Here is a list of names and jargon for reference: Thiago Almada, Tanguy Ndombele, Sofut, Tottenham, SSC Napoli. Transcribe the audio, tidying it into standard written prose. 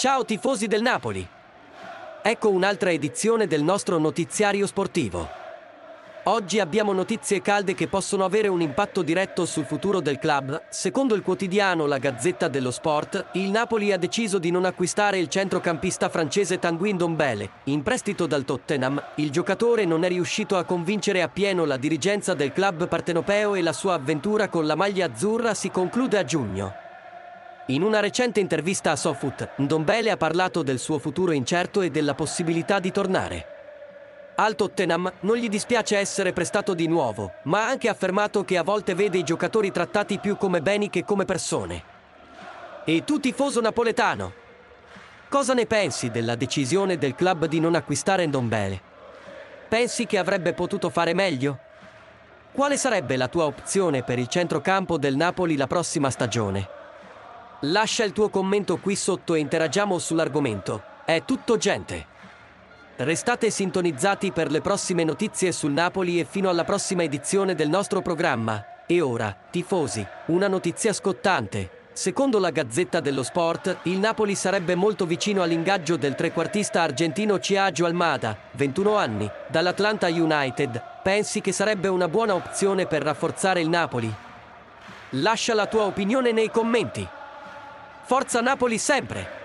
Ciao tifosi del Napoli! Ecco un'altra edizione del nostro notiziario sportivo. Oggi abbiamo notizie calde che possono avere un impatto diretto sul futuro del club. Secondo il quotidiano La Gazzetta dello Sport, il Napoli ha deciso di non acquistare il centrocampista francese Tanguy Ndombele. In prestito dal Tottenham, il giocatore non è riuscito a convincere appieno la dirigenza del club partenopeo e la sua avventura con la maglia azzurra si conclude a giugno. In una recente intervista a Sofut, Ndombele ha parlato del suo futuro incerto e della possibilità di tornare. Al Tottenham non gli dispiace essere prestato di nuovo, ma ha anche affermato che a volte vede i giocatori trattati più come beni che come persone. E tu, tifoso napoletano, cosa ne pensi della decisione del club di non acquistare Ndombele? Pensi che avrebbe potuto fare meglio? Quale sarebbe la tua opzione per il centrocampo del Napoli la prossima stagione? Lascia il tuo commento qui sotto e interagiamo sull'argomento. È tutto, gente! Restate sintonizzati per le prossime notizie sul Napoli e fino alla prossima edizione del nostro programma. E ora, tifosi, una notizia scottante. Secondo la Gazzetta dello Sport, il Napoli sarebbe molto vicino all'ingaggio del trequartista argentino Thiago Almada, 21 anni, dall'Atlanta United. Pensi che sarebbe una buona opzione per rafforzare il Napoli? Lascia la tua opinione nei commenti. Forza Napoli sempre!